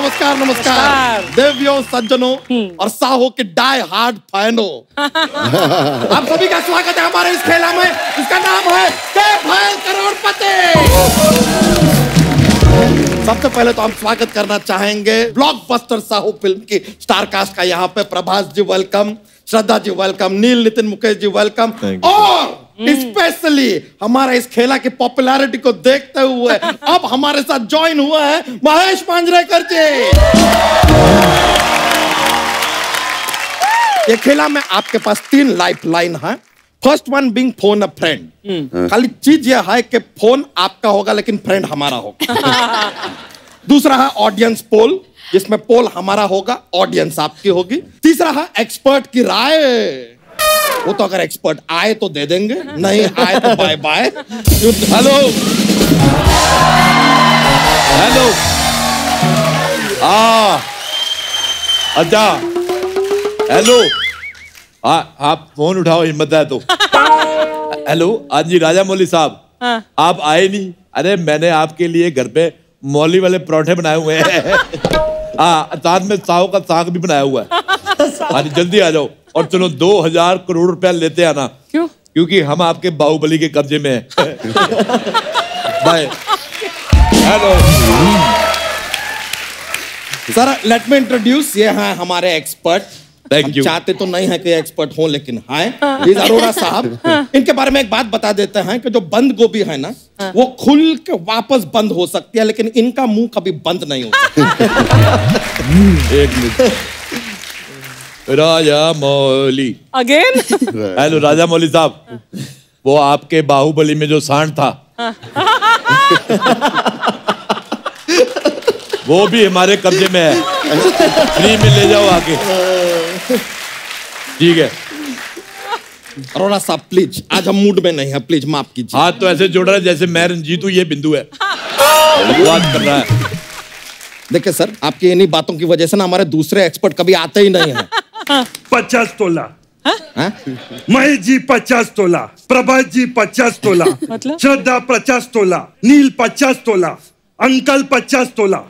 नमस्कार नमस्कार देवियों सज्जनों और साहो के डाई हार्ड फैनों आप सभी का स्वागत है हमारे इस खेला में। इसका नाम है करोड़पति। सबसे पहले तो हम स्वागत करना चाहेंगे ब्लॉकबस्टर साहू फिल्म की स्टार कास्ट का। यहाँ पे Prabhas ji welcome, Shraddha ji welcome, Neil Nitin Mukesh ji welcome और स्पेशली हमारा इस खेला की पॉपुलैरिटी को देखते हुए अब हमारे साथ ज्वाइन हुआ है महेश मांजरेकर जी। ये खेला में आपके पास तीन लाइफ लाइन है। First one being phone a friend. खाली चीज यह है कि फोन आपका होगा लेकिन फ्रेंड हमारा होगा। दूसरा है ऑडियंस पोल, जिसमें पोल हमारा होगा, ऑडियंस आपकी होगी। तीसरा है एक्सपर्ट की राय। वो तो अगर एक्सपर्ट आए तो दे देंगे, नहीं आए तो बाय बाय। हेलो हेलो अच्छा हेलो, आप फोन उठाओ हिम्मत है तो। हेलो आज जी राजामौली साहब। हाँ। आप आए नहीं। अरे मैंने आपके लिए घर पे मौली वाले पराठे बनाए हुए हैं। साथ में साव का साग भी बनाया हुआ है। हाँ जल्दी आ जाओ और चलो 2000 करोड़ रुपया लेते आना। क्यों? क्योंकि हम आपके बाहुबली के कब्जे में हैं। Bye. Hello sir, let me introduce, ये हैं हमारे एक्सपर्ट। हम चाहते तो नहीं है कि एक्सपर्ट हो लेकिन हैं अरोड़ा साहब। इनके बारे में एक बात बता देते हैं कि जो बंद गोभी है ना वो खुल के वापस बंद हो सकती है लेकिन इनका मुंह कभी बंद नहीं होता। एक minute, Rajamouli again. Hello Rajamouli साहब, वो आपके बाहुबली में जो सांड था वो भी हमारे कब्जे में है, फ्री में ले जाओ आगे। ठीक है अरोड़ा साहब, प्लीज आज हम मूड में नहीं है, प्लीज माफ कीजिए। हाथ तो ऐसे जोड़ रहा है जैसे मैं रंजीत हूँ, ये बिंदु है, बात कर रहा है। देखिए सर, आपकी इन्हीं बातों की वजह से ना हमारे दूसरे एक्सपर्ट कभी आते ही नहीं है। 50 तोला महेश जी, 50 तोला प्रभास जी, 50 तोला मतलब? श्रद्धा 50 तोला, नील 50 तोला, अंकल 50 तोला,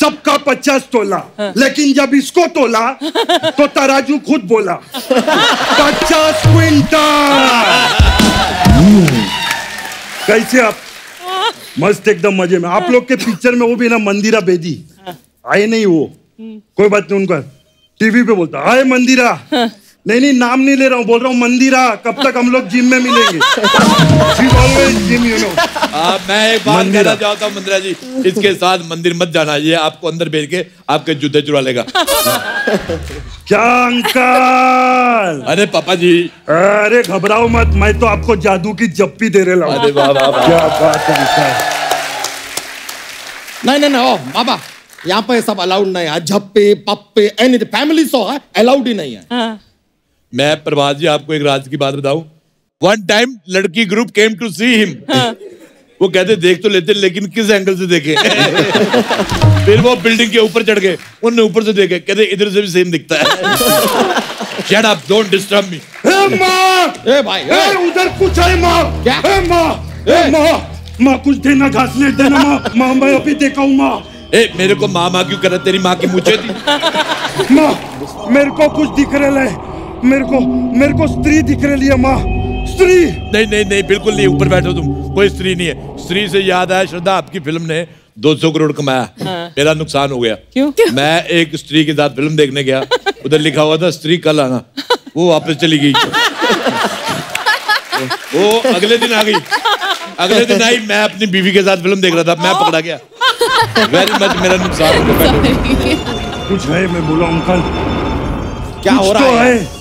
सबका 50 तोला। लेकिन जब इसको तोला तो तराजू खुद बोला 50 क्विंटल। कैसे आप? मस्त, एकदम मजे में। आप लोग के पिक्चर में वो भी ना मंदिरा बेदी आए नहीं, वो कोई बात नहीं, उनका टीवी पे बोलता आए मंदिरा। नहीं, नाम नहीं ले रहा हूँ, बोल रहा हूँ मंदिरा। कब तक हम लोग जिम में मिलेंगे? Gym you know. मैं एक बात कहना चाहता हूँ मंदिरा जी, इसके साथ मंदिर मत जाना, ये आपको अंदर भेज के आपके जूते चुरा लेगा। क्या अंकल? अरे पापा जी। अरे घबराओ मत, मैं तो आपको जादू की जप्पी दे रहा हूँ। अरे बाबा क्या बात है। नहीं नहीं बाबा, यहाँ पे सब अलाउड नहीं है। झप्पे पप्पे एनी फैमिली सो है, अलाउड ही नहीं है। हाँ। मैं प्रभास जी आपको एक राज की बात बताऊं, वन टाइम लड़की group came to see him. हाँ। वो कहते देख तो लेते लेकिन किस एंगल से देखे। फिर वो बिल्डिंग के ऊपर चढ़ गए, उनने ऊपर से देखे, कहते इधर से भी सेम दिखता है। Shut up, don't disturb me। ए माँ, ए भाई, ए उधर कुछ है माँ। क्या? ए माँ, ए माँ, माँ कुछ देना, घास ले देना माँ। माँ मैं अभी देखा हूँ माँ। ए मेरे को माँ माँ क्यों कर रहा? तेरी माँ की मुझे थी। माँ मेरे को कुछ दिख रहा है, मेरे को स्त्री दिख रही है माँ। स्त्री? नहीं बिल्कुल नहीं, ऊपर बैठो तुम, कोई स्त्री नहीं है। स्त्री से याद आया श्रद्धा, आपकी फिल्म ने 200 करोड़ कमाया। हाँ। मेरा नुकसान हो गया। क्यों? मैं एक स्त्री के साथ फिल्म देखने गया, उधर लिखा हुआ था स्त्री कल आना, वो वापस चली गई। वो अगले दिन आ गई, अगले दिन आई। मैं अपनी बीवी के साथ फिल्म देख रहा था, मैं पकड़ा गया। वेरी मच मेरा नुकसान। कुछ है, मैं बोला अंकल क्या हो रहा है?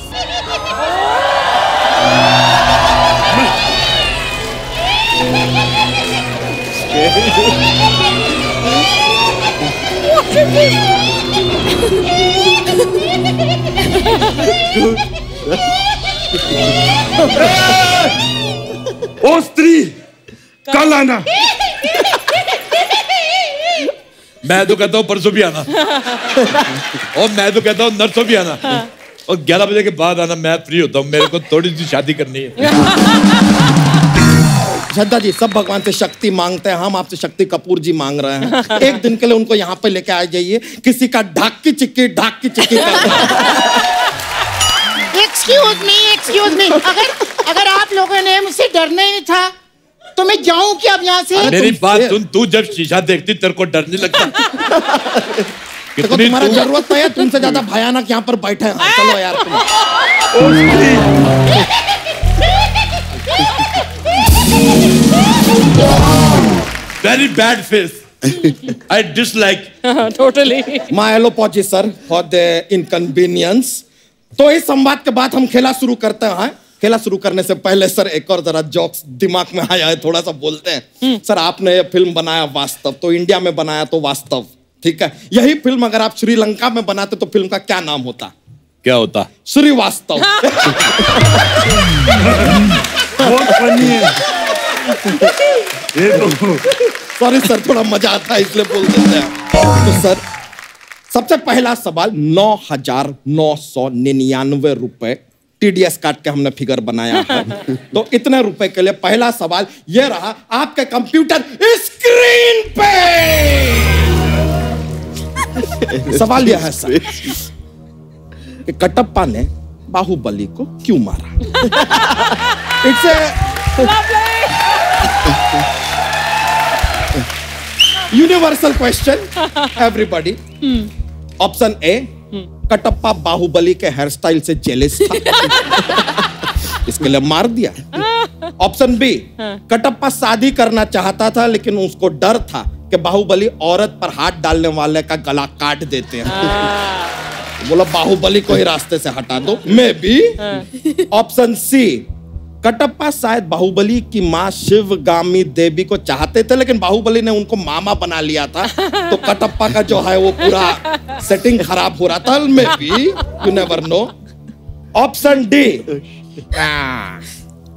ओ स्त्री कल आना। मैं तो कहता हूँ परसों भी आना, और मैं तो कहता हूँ नरसों भी आना, और 11 बजे के बाद आना, मैं फ्री होता हूँ, मेरे को थोड़ी सी शादी करनी है। श्रद्धा जी, सब भगवान से शक्ति मांगते हैं, हम आपसे शक्ति कपूर जी मांग रहे हैं। एक दिन के लिए उनको यहाँ पे लेके आ जाइए, किसी का ढाकी चिक्की एक्सक्यूज मी, अगर आप लोगों ने मुझसे डरना ही नहीं था तो मैं जाऊं क्या अब यहाँ से? मेरी बात सुन, तू जब शीशा देखती तेरे को डर नहीं लगता? देखो तुम्हारा जरूरत नहीं है, तुमसे ज्यादा भयानक यहाँ पर बैठे हैं। चलो यार very bad face, I dislike totally. My apologies sir for the inconvenience. तो इस संवाद के बाद हम खेला शुरू करते हैं। खेला शुरू करने से पहले सर एक और जरा जोक्स दिमाग में आया है, थोड़ा सा बोलते हैं। सर आपने ये फिल्म बनाया वास्तव, तो इंडिया में बनाया तो वास्तव, ठीक है। यही फिल्म अगर आप श्रीलंका में बनाते तो फिल्म का क्या नाम होता? क्या होता? श्रीवास्तव। बहुत फनी है ये तो। सॉरी सर, थोड़ा मजा आता है इसलिए बोल देते हैं। तो सर सबसे पहला सवाल, 9,999 रुपए TDS काट के हमने फिगर बनाया है। तो इतने रुपए के लिए पहला सवाल ये रहा, आपके कंप्यूटर स्क्रीन पे सवाल यह है सर कि कटप्पा ने बाहुबली को क्यों मारा? It's universal question everybody. Option A, Kattappa Baahubali के हेयर स्टाइल से जेलिस था इसके लिए मार दिया। ऑप्शन बी, कटप्पा शादी करना चाहता था लेकिन उसको डर था कि बाहुबली औरत पर हाथ डालने वाले का गला काट देते हैं, बोला बाहुबली को ही रास्ते से हटा दो। Maybe. Option C, Kattappa शायद बाहुबली की माँ शिवगामी देवी को चाहते थे लेकिन बाहुबली ने उनको मामा बना लिया था, तो कटप्पा का जो है वो पूरा सेटिंग खराब हो रहा था। Maybe, you never know. Option D,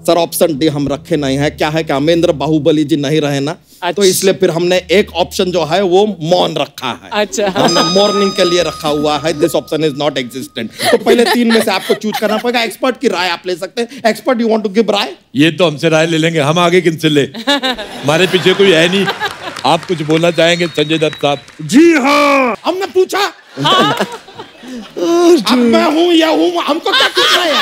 sir option D हम रखे नहीं है। क्या है कि अमेंद्र बाहुबली जी नहीं रहे ना, तो इसलिए फिर हमने एक ऑप्शन जो है वो मौन रखा है। अच्छा, हमने मॉर्निंग के लिए रखा हुआ है। This option is not existent. तो पहले तीन में से आपको चूज करना पड़ेगा। एक्सपर्ट की राय आप ले सकते हैं। Expert, you want to give राय? ये तो हमसे राय ले लेंगे, हम आगे किनसे ले, हमारे पीछे कोई है नहीं। आप कुछ बोलना चाहेंगे संजय दत्त साहब? जी हाँ, हमने पूछा अब मैं हूँ या हूँ, हमको क्या पूछना है?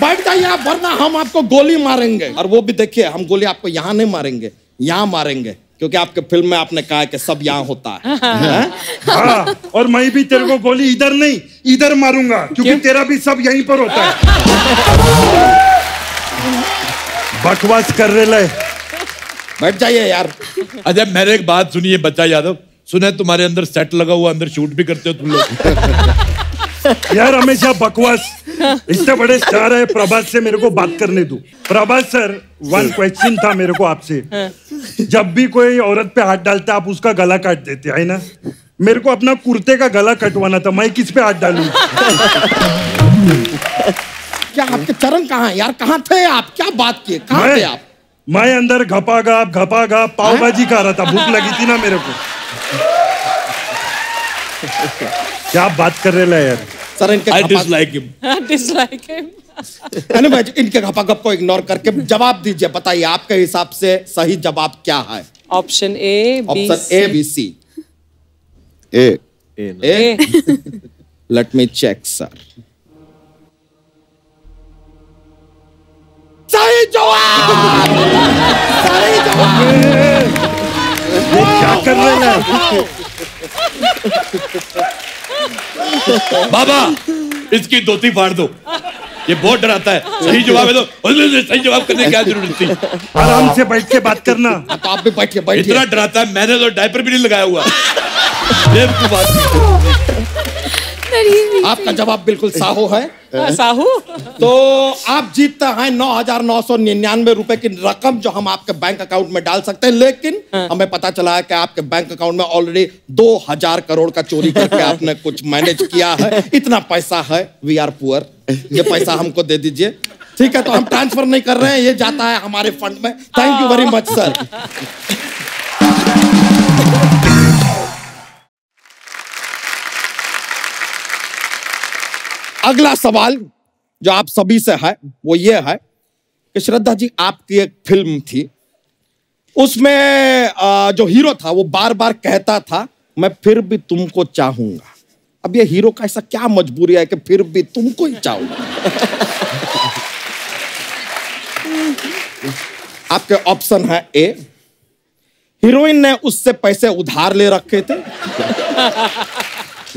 बैठ जाइए आप, वरना हम आपको गोली मारेंगे। और वो भी देखिए, हम गोली आपको यहाँ नहीं मारेंगे, यहाँ मारेंगे, क्योंकि आपके फिल्म में आपने कहा है कि सब यहाँ होता है। हाँ, और मैं भी तेरे को गोली इधर नहीं इधर मारूंगा, क्योंकि तेरा भी सब यहीं पर होता है। बकवास कर रहे, बैठ जाइए यार। अच्छा मेरे एक बात सुनिए बच्चा यादव, सुना तुम्हारे अंदर सेट लगा हुआ, अंदर शूट भी करते हो तुम लोग? यार हमेशा बकवास। इतने बड़े स्टार है, प्रभास से मेरे को बात करने दो। प्रभास सर, वन क्वेश्चन था मेरे को आपसे। जब भी कोई औरत पे हाथ डालता आप उसका गला काट देते है ना, मेरे को अपना कुर्ते का गला कटवाना था, मैं किस पे हाथ डालूं? क्या आपके चरण कहाँ है यार? कहाँ थे आप? क्या बात किए? कहाँ थे आप? मैं अंदर घपा घाप पाव भाजी खा रहा था, भूख लगी थी ना मेरे को। क्या बात कर रहे हैं यार? सर इनके इनके घपाघप को इग्नोर करके जवाब दीजिए। बताइए आपके हिसाब से सही जवाब क्या है? Option A, B, C. A. Let me check sir. सही जवाब। सही जवाब। क्या कर रहे हैं बाबा? इसकी धोती फाड़ दो, ये बहुत डराता है। सही जवाब है तो सही जवाब करने की क्या जरूरत थी? आराम से बैठ के बात करना। तो आप भी बैठिए। इतना डराता है, मैंने तो डायपर भी नहीं लगाया हुआ। आपका जवाब बिल्कुल साहू है। साहू, तो आप जीतते हैं 9,999 रुपए की रकम जो हम आपके बैंक अकाउंट में डाल सकते हैं। लेकिन हमें पता चला है कि आपके बैंक अकाउंट में ऑलरेडी 2,000 करोड़ का चोरी करके आपने कुछ मैनेज किया है। इतना पैसा है, वी आर पुअर, ये पैसा हमको दे दीजिए, ठीक है? तो हम ट्रांसफर नहीं कर रहे हैं, ये जाता है हमारे फंड में। Thank you very much sir. अगला सवाल जो आप सभी से है वो ये है कि श्रद्धा जी आपकी एक फिल्म थी, उसमें जो हीरो था वो बार बार कहता था मैं फिर भी तुमको चाहूंगा। अब ये हीरो का ऐसा क्या मजबूरी है कि फिर भी तुमको ही चाहूंगा। आपके ऑप्शन है ए, हीरोइन ने उससे पैसे उधार ले रखे थे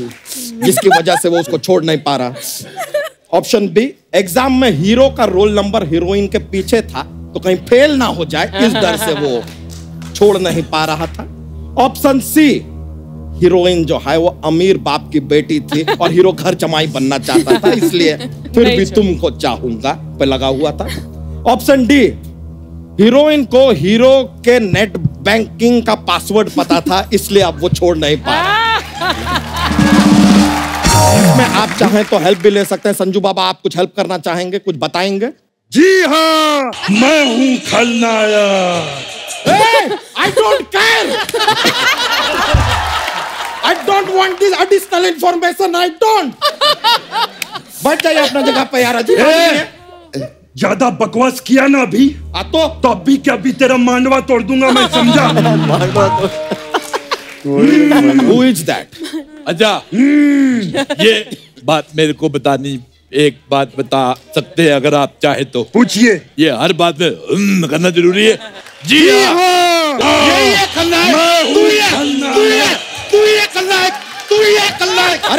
जिसकी वजह से वो उसको छोड़ नहीं पा रहा। ऑप्शन बी, एग्जाम में हीरो का रोल नंबर हीरोइन के पीछे था तो कहीं फेल ना हो जाए इस डर से वो छोड़ नहीं पा रहा था। ऑप्शन सी, हीरोइन जो है वो अमीर बाप की बेटी थी और हीरो घर जमाई बनना चाहता था इसलिए फिर भी तुमको चाहूंगा पे लगा हुआ था। ऑप्शन डी, हीरोइन को हीरो के नेट बैंकिंग का पासवर्ड पता था इसलिए अब वो छोड़ नहीं पा रहा। इसमें आप चाहें तो हेल्प भी ले सकते हैं। संजू बाबा, आप कुछ हेल्प करना चाहेंगे, कुछ बताएंगे? जी हाँ, मैं हूँ खलनाया। I don't care. I don't want this additional information. I don't. बच जाइए अपना जगह पे यार। ज्यादा बकवास किया ना अभी तो अभी क्या अभी तेरा मांडवा तोड़ दूंगा मैं, समझा? Mandwa Who is that? अच्छा, ये बात मेरे को बतानी, एक बात बता सकते हैं अगर आप चाहे तो? पूछिए। ये हर बात में करना जरूरी है? जी हाँ। अरे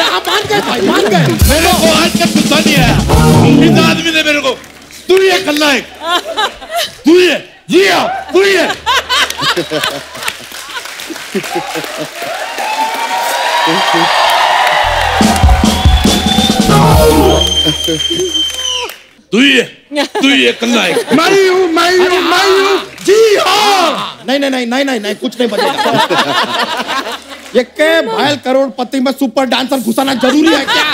आप मान गए भाई, मान गए। मेरे को आज तक गुस्सा नहीं आया इस आदमी ने। मेरे को तू ये खलनायक, तू ये खलनायक। मैं हूँ। जी हाँ। नहीं, कुछ नहीं बचेगा। ये के भायल करोड़पति में सुपर डांसर घुसाना जरूरी है क्या?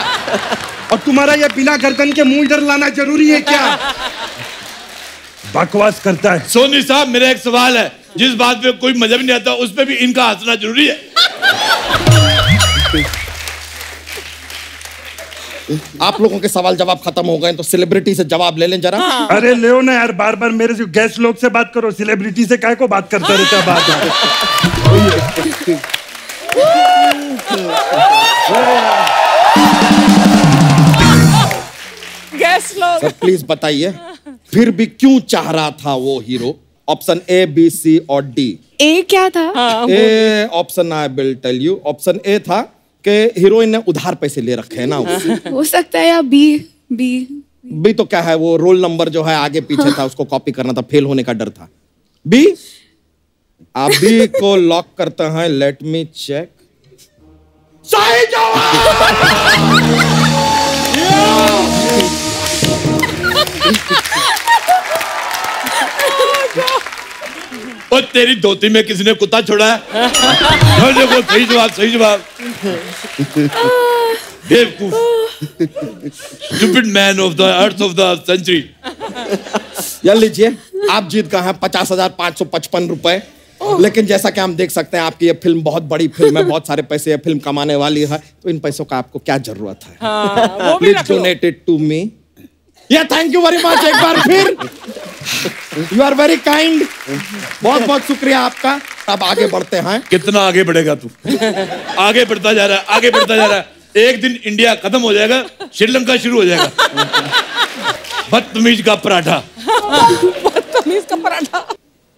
और तुम्हारा ये बिना गर्दन के मुंह इधर लाना जरूरी है क्या? बकवास करता है। सोनी साहब, मेरा एक सवाल है, जिस बात पे कोई मजा भी नहीं आता उस पे भी इनका हंसना जरूरी है? आप लोगों के सवाल जवाब खत्म हो गए तो सेलिब्रिटी से जवाब ले लें जरा। हाँ। अरे ले ना यार, बार बार मेरे जो गेस्ट लोग से बात करो, सेलिब्रिटी से काहे को बात करता रहता है। सर प्लीज बताइए, फिर भी क्यों चाह रहा था वो hero? Option A, B, C और डी। ए क्या था? A option, I will tell you. Option A था कि हीरोइन ने उधार पैसे ले रखे हैं ना उससे। हो सकता है। या बी तो क्या है, वो रोल नंबर जो है आगे पीछे था उसको कॉपी करना था, फेल होने का डर था। बी, आप बी को लॉक करते हैं। Let me check. सही जवाब। और तेरी धोती में किसी ने कुत्ता छोड़ा है? देखो, सही जवाब, सही जवाब। बेवकूफ, stupid man of the earth of the century. यार लीजिए, आप जीत गए हैं 50,555 रुपए। लेकिन जैसा कि हम देख सकते हैं आपकी ये फिल्म बहुत बड़ी फिल्म है, बहुत सारे पैसे ये फिल्म कमाने वाली है, तो इन पैसों का आपको क्या जरूरत है? हाँ, Please donate it to me. Yeah, thank you very much एक बार फिर। You are very kind. बहुत बहुत शुक्रिया आपका। अब आगे बढ़ते हैं। कितना आगे बढ़ेगा तू? आगे बढ़ता जा रहा है, आगे बढ़ता जा रहा है। एक दिन इंडिया खत्म हो जाएगा, श्रीलंका शुरू हो जाएगा। बदतमीज का पराठा। बदतमीज का पराठा।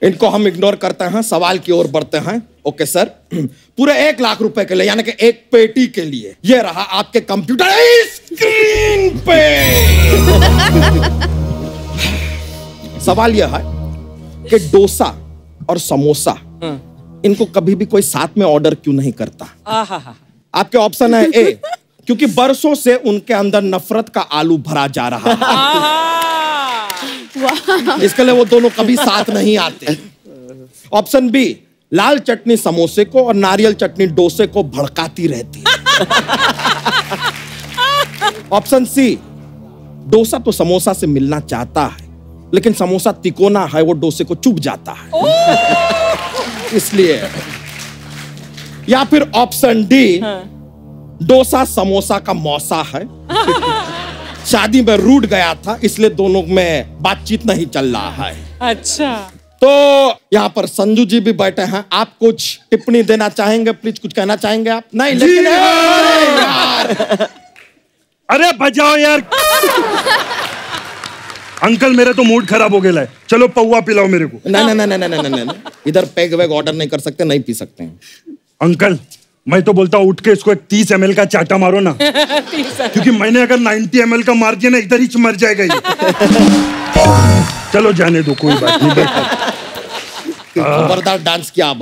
इनको हम इग्नोर करते हैं, सवाल की ओर बढ़ते हैं। ओके सर, पूरे 1,00,000 रुपए के लिए, यानी कि एक पेटी के लिए, ये रहा आपके कंप्यूटर स्क्रीन पे। सवाल यह है कि डोसा और समोसा, इनको कभी भी कोई साथ में ऑर्डर क्यों नहीं करता? आपके ऑप्शन है ए, क्योंकि बरसों से उनके अंदर नफरत का आलू भरा जा रहा है, इसके लिए वो दोनों कभी साथ नहीं आते। ऑप्शन बी, लाल चटनी समोसे को और नारियल चटनी डोसे को भड़काती रहती है। ऑप्शन सी, डोसा तो समोसा से मिलना चाहता है लेकिन समोसा तिकोना है, वो डोसे को चुभ जाता है इसलिए। या फिर ऑप्शन डी, डोसा समोसा का मौसा है शादी में रूठ गया था, इसलिए दोनों में बातचीत नहीं चल रहा है। अच्छा, तो यहाँ पर संजू जी भी बैठे हैं, आप कुछ टिप्पणी देना चाहेंगे, प्लीज कुछ कहना चाहेंगे आप? नहीं लेकिन यार। अरे बजाओ यार। अंकल मेरा तो मूड खराब हो गया है, चलो पौवा पिलाओ मेरे को। ना ना ना ना ना ना, इधर पैग वैग ऑर्डर नहीं कर सकते, नहीं पी सकते हैं। अंकल मैं तो बोलता हूँ उठ के इसको एक 30 ml का चाटा मारो ना, क्योंकि मैंने अगर 90 ml का मार दिया ना इधर ही मर जाएगा ये। चलो जाने दो, कोई बात नहीं। खबरदार डांस किया आप,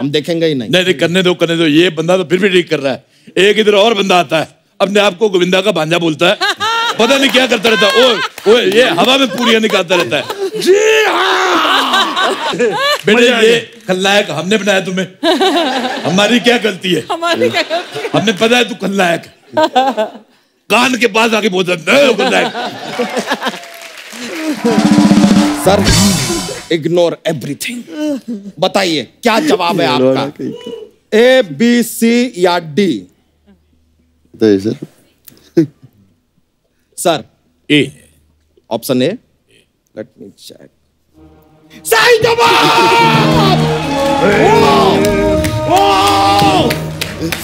हम देखेंगे ही नहीं। नहीं करने दो करने दो, ये बंदा तो फिर भी ठीक कर रहा है। एक इधर और बंदा आता है, अपने आप को गोविंदा का भांजा बोलता है, पता नहीं क्या करता रहता है। ओए ये हवा में पूरियां निकालता रहता है। जी हाँ बेटे, ये खलनायक हमने बनाया तुम्हें, हमारी क्या गलती है? हमने पता है तू खलनायक, कान के पास आके बोलता सर इग्नोर एवरीथिंग। बताइए क्या जवाब है आपका, ए बी सी या D? Sir A, option A. Let me check. सही जवाब।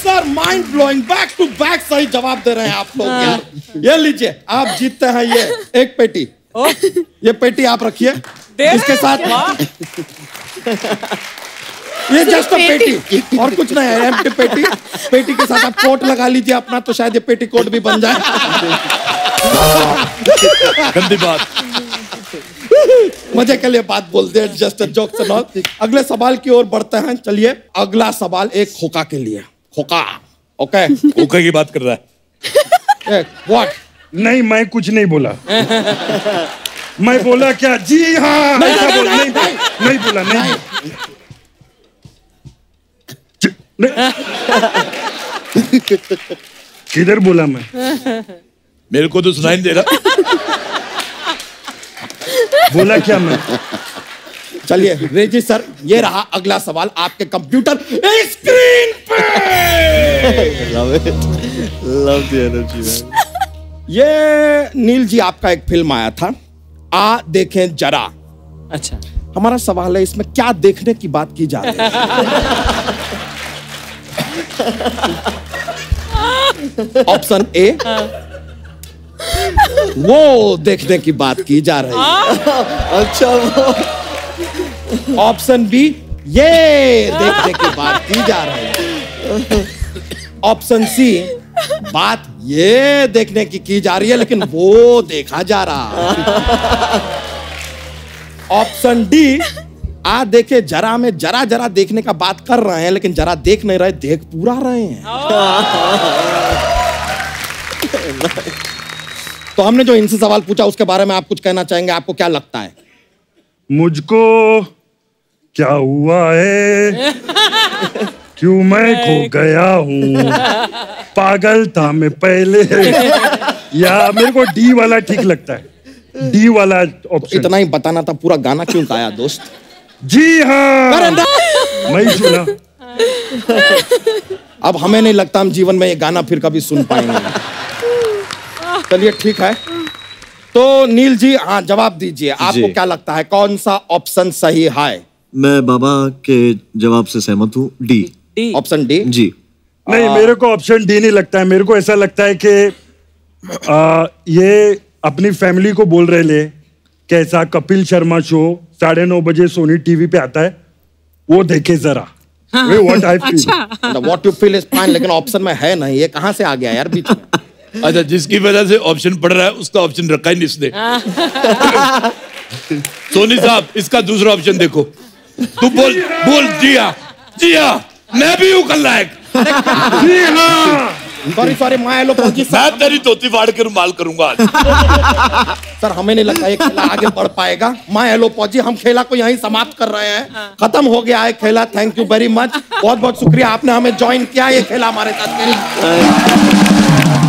Sir mind blowing, back to back सही जवाब दे रहे हैं आप लोग यार। ये लीजिए आप जीतते हैं ये एक पेटी। ये पेटी आप रखिए इसके साथ। ये जस्ट अ पेटी और कुछ नहीं है, एम्प्टी पेटी। पेटी के साथ आप कोट लगा लीजिए अपना, तो शायद ये पेटी कोट भी बन जाए। गंदी बात, मजे के लिए बात बोलते हैं, जस्ट अ जोक से नॉट। अगले सवाल की ओर बढ़ते हैं, चलिए। अगला सवाल एक खोका के लिए। खोका, ओके, खोका की बात कर रहा है। व्हाट? नहीं मैं कुछ नहीं बोला। मैं बोला क्या? जी हाँ। नहीं बोला, नहीं। किधर बोला मैं? मेरे को तो सुनाई नहीं दे रहा। बोला क्या मैं? चलिए रेजी सर, ये रहा अगला सवाल आपके कंप्यूटर स्क्रीन पे। Love the energy man. ये नील जी आपका एक फिल्म आया था, आ देखें जरा। अच्छा, हमारा सवाल है इसमें क्या देखने की बात की जा रही है? ऑप्शन ए, वो देखने की बात की जा रही है। अच्छा। ऑप्शन बी, ये देखने की बात की जा रही है। ऑप्शन सी, बात ये देखने की जा रही है लेकिन वो देखा जा रहा। ऑप्शन डी, आ देखे जरा में जरा जरा देखने का बात कर रहे हैं लेकिन जरा देख नहीं रहे, देख पूरा रहे हैं। तो हमने जो इनसे सवाल पूछा उसके बारे में आप कुछ कहना चाहेंगे? आपको क्या लगता है मुझको क्या हुआ है? क्यों मैं खो गया हूँ? पागल था मैं पहले। या मेरे को डी वाला ठीक लगता है, डी वाला ऑप्शन। इतना ही बताना था, पूरा गाना क्यों गाया दोस्त? जी हाँ, मैं सुना। अब हमें नहीं लगता हम जीवन में ये गाना फिर कभी सुन पाएंगे। चलिए ठीक है, तो नील जी हाँ जवाब दीजिए, आपको क्या लगता है कौन सा ऑप्शन सही है? मैं बाबा के जवाब से सहमत हूँ, डी। Option D? जी। नहीं मेरे को ऑप्शन डी नहीं लगता है, मेरे को ऐसा लगता है कि ये अपनी फैमिली को बोल रहे ले, कैसा कपिल शर्मा शो 9:30 बजे सोनी टीवी पे आता है, वो देखे जरा। What I feel, what you feel is fine, लेकिन ऑप्शन में है नहीं, ये कहाँ से आ गया यार बीच में? अच्छा, जिसकी वजह से ऑप्शन पड़ रहा है उसका ऑप्शन रखा ही नहीं इसने। सोनी साहब इसका दूसरा ऑप्शन देखो। तू बोल जिया जिया, मैं भी हूँ खलनायक। सॉरी सॉरी, मैं लो साहब तेरी धोती फाड़ के रुमाल करूंगा। सर हमें नहीं लगता ये खेला आगे बढ़ पाएगा। माँ हेलो पौजी, हम खेला को यहीं समाप्त कर रहे हैं, खत्म हो गया है खेला। थैंक यू वेरी मच, बहुत बहुत शुक्रिया आपने हमें ज्वाइन किया ये खेला हमारे साथ।